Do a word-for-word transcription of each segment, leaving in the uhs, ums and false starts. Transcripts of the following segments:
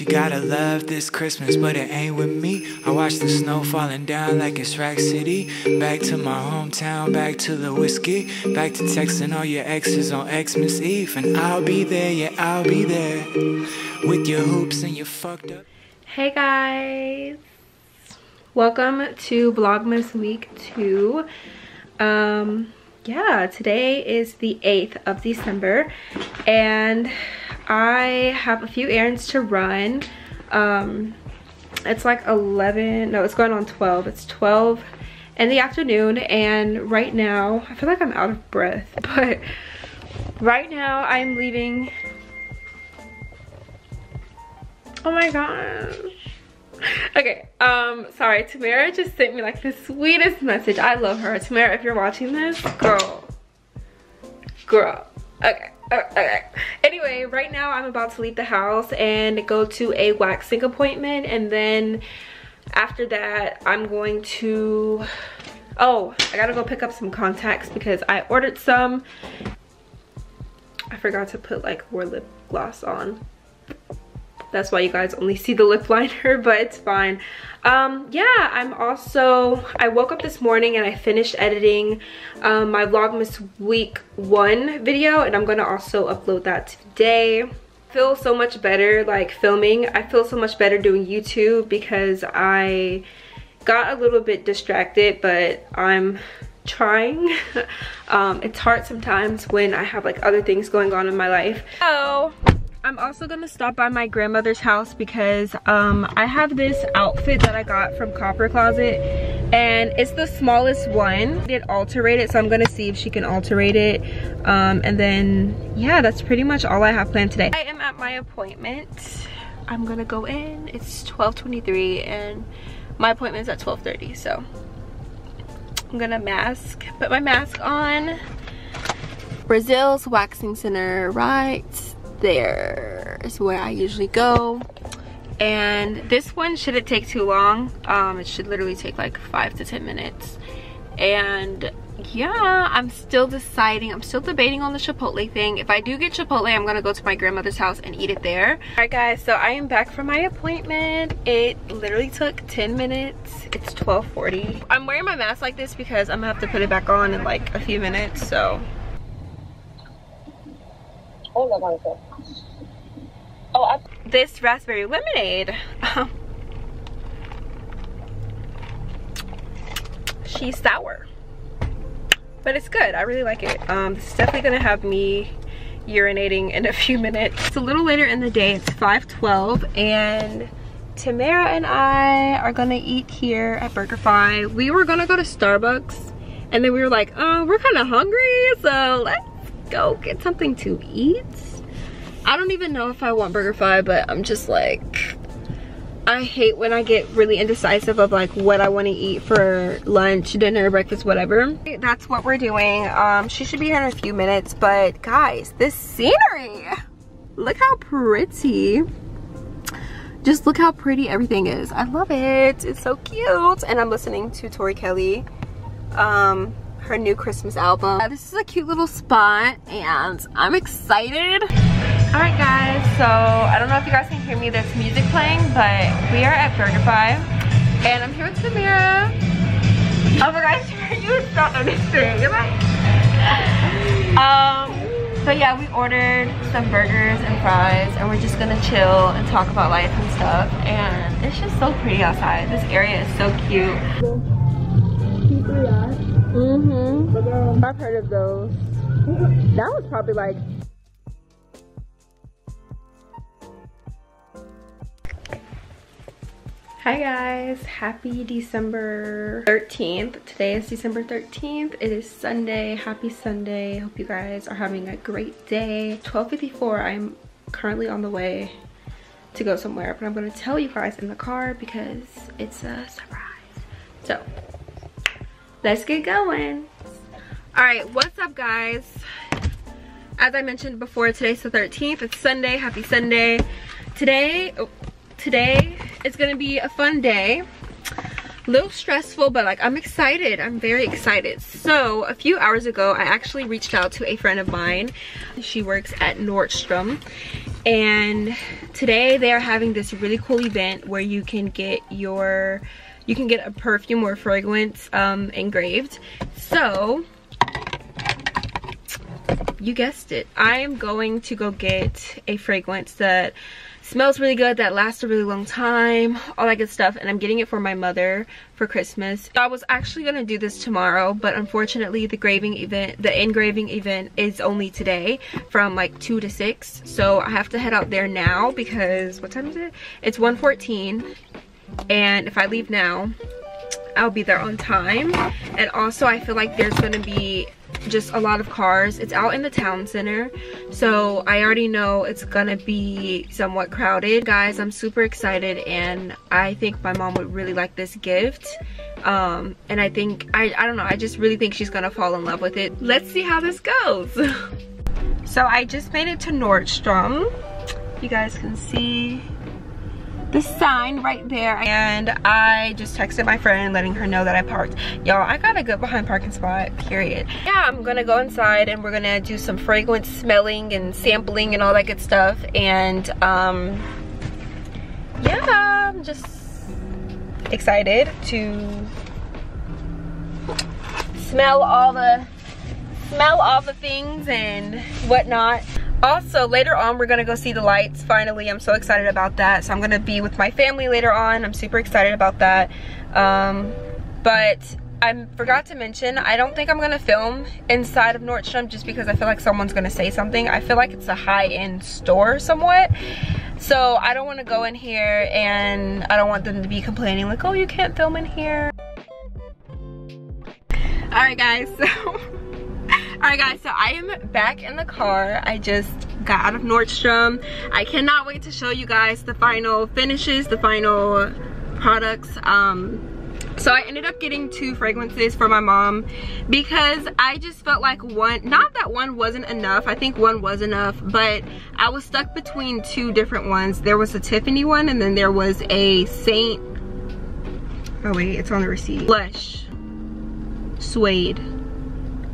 you gotta love this Christmas, but it ain't with me. I watch the snow falling down like it's Rack City. Back to my hometown, back to the whiskey, back to texting all your exes on Xmas Eve. And I'll be there, yeah, I'll be there with your hoops and your fucked up. Hey guys, welcome to Vlogmas week two. Um, yeah, today is the eighth of December and I have a few errands to run. Um, it's like eleven, no, it's going on twelve. It's twelve in the afternoon, and right now, I feel like I'm out of breath, but right now I'm leaving. Oh my gosh. Okay, um, sorry, Tamara just sent me like the sweetest message. I love her. Tamara, if you're watching this, girl, girl, okay. Okay. Anyway, right now I'm about to leave the house and go to a waxing appointment, and then after that I'm going to, oh, I gotta go pick up some contacts because I ordered some. I forgot to put like more lip gloss on. That's why you guys only see the lip liner, but it's fine. Um, yeah, I'm also, I woke up this morning and I finished editing um, my Vlogmas week one video, and I'm gonna also upload that today. I feel so much better like filming. I feel so much better doing YouTube because I got a little bit distracted, but I'm trying. um, it's hard sometimes when I have like other things going on in my life. So I'm also gonna stop by my grandmother's house because um, I have this outfit that I got from Copper Closet, and it's the smallest one. I did alterate it, so I'm gonna see if she can alterate it. Um, and then, yeah, that's pretty much all I have planned today. I am at my appointment. I'm gonna go in. It's twelve twenty-three, and my appointment's at twelve thirty, so I'm gonna mask, put my mask on. Brazil's Waxing Center, right? There is where I usually go, and this one shouldn't take too long. Um, it should literally take like five to ten minutes. And yeah, I'm still deciding, I'm still debating on the Chipotle thing. If I do get Chipotle, I'm gonna go to my grandmother's house and eat it there. Alright guys, so I am back from my appointment. It literally took ten minutes. It's twelve forty. I'm wearing my mask like this because I'm gonna have to put it back on in like a few minutes, so. Oh my God. Oh, I this raspberry lemonade. She's sour, but it's good. I really like it. Um, this is definitely gonna have me urinating in a few minutes. It's a little later in the day. It's five twelve, and Tamara and I are gonna eat here at BurgerFi. We were gonna go to Starbucks, and then we were like, oh, we're kind of hungry, so let's go get something to eat. I don't even know if I want BurgerFi, but I'm just like, I hate when I get really indecisive of like what I want to eat for lunch, dinner, breakfast, whatever. That's what we're doing. Um, she should be here in a few minutes, but guys, this scenery, look how pretty. Just look how pretty everything is. I love it. It's so cute. And I'm listening to Tori Kelly. Um, her new Christmas album. Uh, this is a cute little spot and I'm excited. All right guys, so I don't know if you guys can hear me, there's music playing, but we are at BurgerFi and I'm here with Samira. Oh my gosh, you were so innocent. You're like, um, so yeah, we ordered some burgers and fries and we're just gonna chill and talk about life and stuff, and it's just so pretty outside. This area is so cute. Mm-hmm. But, um, I've heard of those. That was probably like... Hi guys, happy December thirteenth. Today is December thirteenth. It is Sunday. Happy Sunday. Hope you guys are having a great day. twelve fifty-four, I'm currently on the way to go somewhere, but I'm gonna tell you guys in the car because it's a surprise. So let's get going. All right, what's up guys? As I mentioned before, today's the thirteenth. It's Sunday. Happy Sunday. Today, oh, today is gonna be a fun day. A little stressful, but like I'm excited. I'm very excited. So a few hours ago, I actually reached out to a friend of mine. She works at Nordstrom, And today they are having this really cool event where you can get your you can get a perfume or fragrance um, engraved. So you guessed it, I am going to go get a fragrance that smells really good, that lasts a really long time, all that good stuff, and I'm getting it for my mother for Christmas. I was actually gonna do this tomorrow, but unfortunately the engraving event the engraving event is only today from like two to six, so I have to head out there now because what time is it? It's one fourteen, and if I leave now I'll be there on time. And also I feel like there's gonna be just a lot of cars. It's out in the town center, so I already know it's gonna be somewhat crowded. Guys, I'm super excited, and I think my mom would really like this gift, um and I think I, I don't know I just really think she's gonna fall in love with it. Let's see how this goes. So I just made it to Nordstrom. You guys can see the sign right there, and I just texted my friend letting her know that I parked. Y'all, I got a good behind parking spot, period. Yeah, I'm gonna go inside and we're gonna do some fragrance smelling and sampling and all that good stuff, and um yeah, I'm just excited to smell all the smell all the things and whatnot. Also, later on, we're gonna go see the lights, finally. I'm so excited about that. So I'm gonna be with my family later on. I'm super excited about that. Um, but I forgot to mention, I don't think I'm gonna film inside of Nordstrom just because I feel like someone's gonna say something. I feel like it's a high-end store somewhat. So I don't wanna go in here and I don't want them to be complaining like, oh, you can't film in here. All right, guys, so. Alright guys, so I am back in the car. I just got out of Nordstrom. I cannot wait to show you guys the final finishes, the final products. Um, so I ended up getting two fragrances for my mom because I just felt like one, not that one wasn't enough, I think one was enough, but I was stuck between two different ones. There was a Tiffany one, and then there was a Saint, oh wait, it's on the receipt. Lush Suede,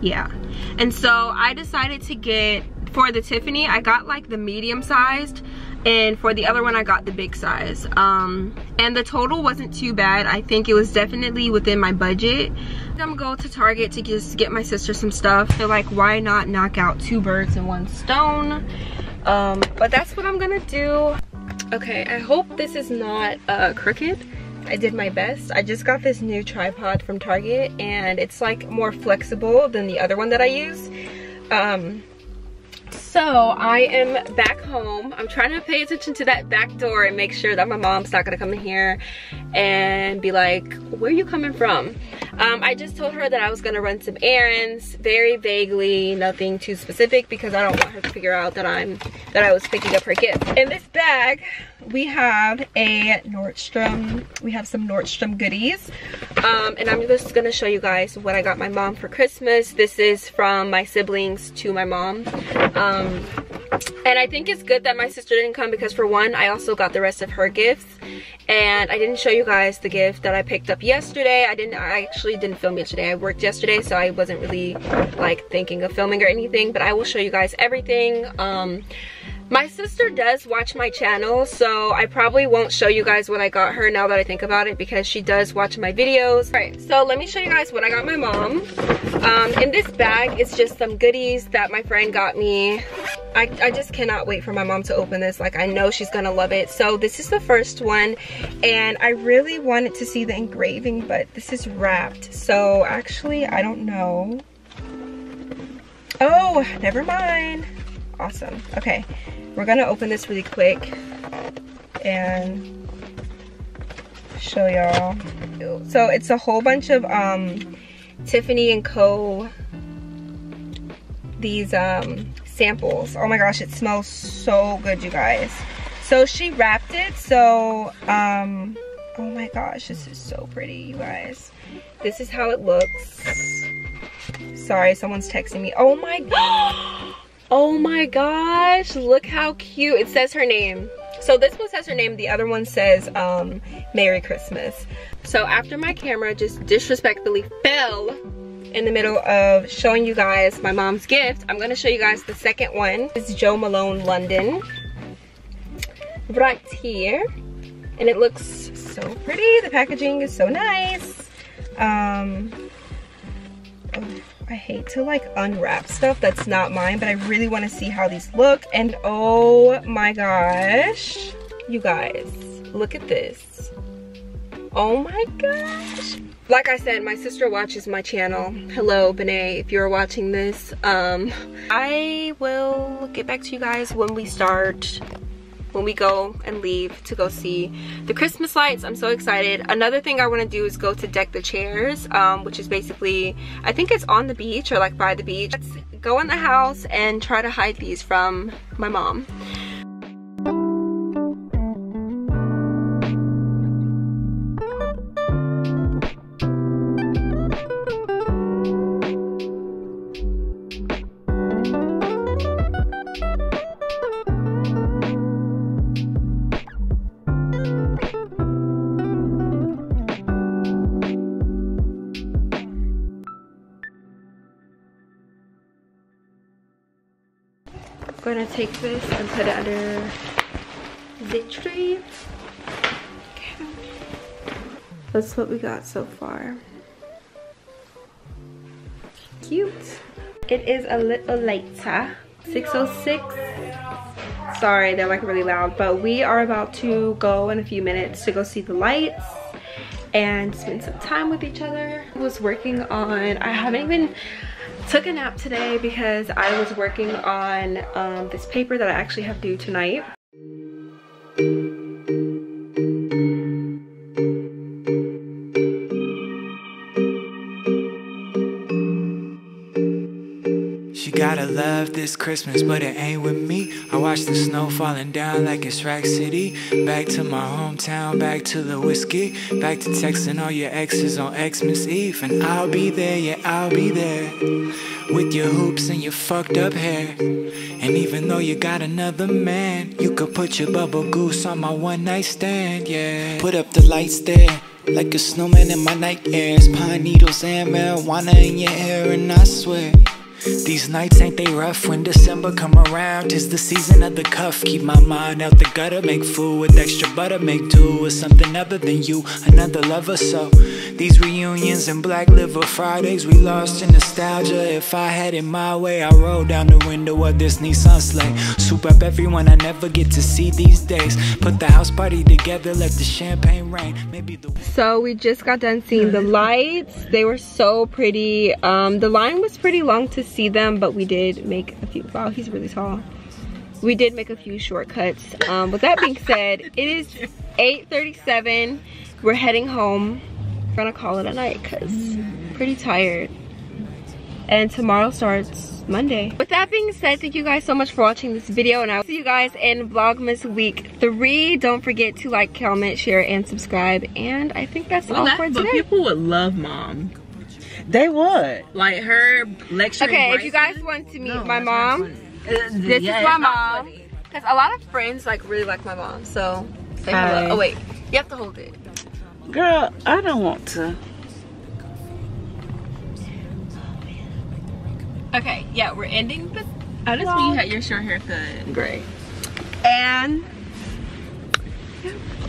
yeah. And so I decided to get, for the Tiffany, I got like the medium sized, and for the other one I got the big size. Um, and the total wasn't too bad. I think it was definitely within my budget. I'm going to Target to just get my sister some stuff. So like, why not knock out two birds in one stone? Um, but that's what I'm gonna do. Okay, I hope this is not uh, crooked. I did my best. I just got this new tripod from Target, and it's like more flexible than the other one that I use. Um, so I am back home. I'm trying to pay attention to that back door and make sure that my mom's not gonna come in here and be like, where are you coming from? Um, I just told her that I was gonna run some errands, very vaguely, nothing too specific, because I don't want her to figure out that I'm that I was picking up her gift. In this bag, we have a Nordstrom. We have some Nordstrom goodies, um, and I'm just gonna show you guys what I got my mom for Christmas. This is from my siblings to my mom. Um, And I think it's good that my sister didn't come because, for one, I also got the rest of her gifts. And I didn't show you guys the gift that I picked up yesterday. I didn't, I actually didn't film yesterday. I worked yesterday, so I wasn't really like thinking of filming or anything, but I will show you guys everything. Um, my sister does watch my channel, so I probably won't show you guys what I got her now that I think about it, because she does watch my videos. All right, so let me show you guys what I got my mom. Um, in this bag is just some goodies that my friend got me. I, I just cannot wait for my mom to open this. Like, I know she's gonna love it. So this is the first one, and I really wanted to see the engraving, but this is wrapped. So actually, I don't know. Oh, never mind. Awesome. Okay, we're gonna open this really quick and show y'all. So it's a whole bunch of um, Tiffany and Co. These um, samples. Oh my gosh, it smells so good, you guys. So she wrapped it, so um oh my gosh, this is so pretty, you guys. This is how it looks. Sorry, someone's texting me. Oh my god. Oh my gosh, look how cute. It says her name. So this one says her name, the other one says um Merry Christmas. So after my camera just disrespectfully fell in the middle of showing you guys my mom's gift, I'm gonna show you guys the second one. It's Jo Malone London. right here, and it looks so pretty. The packaging is so nice. Um, oh, I hate to like unwrap stuff that's not mine, but I really want to see how these look. And oh my gosh, you guys, look at this. Oh my gosh. Like I said, my sister watches my channel. Hello, Benay, if you're watching this. Um, I will get back to you guys when we start, when we go and leave to go see the Christmas lights. I'm so excited. Another thing I wanna do is go to Deck the Chairs, um, which is basically, I think it's on the beach or like by the beach. Let's go in the house and try to hide these from my mom. Gonna take this and put it under the tree. Okay. That's what we got so far. Cute. It is a little later, six oh six. Sorry, they're like really loud, but we are about to go in a few minutes to go see the lights and spend some time with each other. I was working on, I haven't even took a nap today because I was working on um, this paper that I actually have due tonight. She gotta love this Christmas, but it ain't with me. I watch the snow falling down like it's Rack City. Back to my hometown, back to the whiskey. Back to texting all your exes on Xmas Eve. And I'll be there, yeah, I'll be there. With your hoops and your fucked up hair. And even though you got another man, you could put your bubble goose on my one night stand, yeah. Put up the lights there, like a snowman in my nightmares. Pine needles and marijuana in your hair, and I swear these nights ain't they rough when December come around. 'Tis the season of the cuff. Keep my mind out the gutter. Make food with extra butter. Make do with something other than you, another lover. So these reunions and black liver Fridays, we lost in nostalgia. If I had it my way, I roll down the window of this Nissan sleigh. Soup up everyone I never get to see these days. Put the house party together. Let the champagne rain. Maybe the. So we just got done seeing the lights. They were so pretty. Um, the line was pretty long to see. see them, but we did make a few, wow, he's really tall. We did make a few shortcuts. Um, with that being said, it is eight thirty-seven. We're heading home. We're gonna call it a night because I'm pretty tired. And tomorrow starts Monday. With that being said, thank you guys so much for watching this video, and I'll see you guys in Vlogmas week three. Don't forget to like, comment, share, and subscribe. And I think that's well, all that, for today. But people would love mom. They would. Like her lecture. Okay, if you guys want to meet no, my mom, this yeah, is my mom. Because a lot of friends like really like my mom, so say hello. Oh wait, you have to hold it. Girl, I don't want to. Okay, yeah, we're ending this. I just mean you had your short hair cut. Great. And yeah.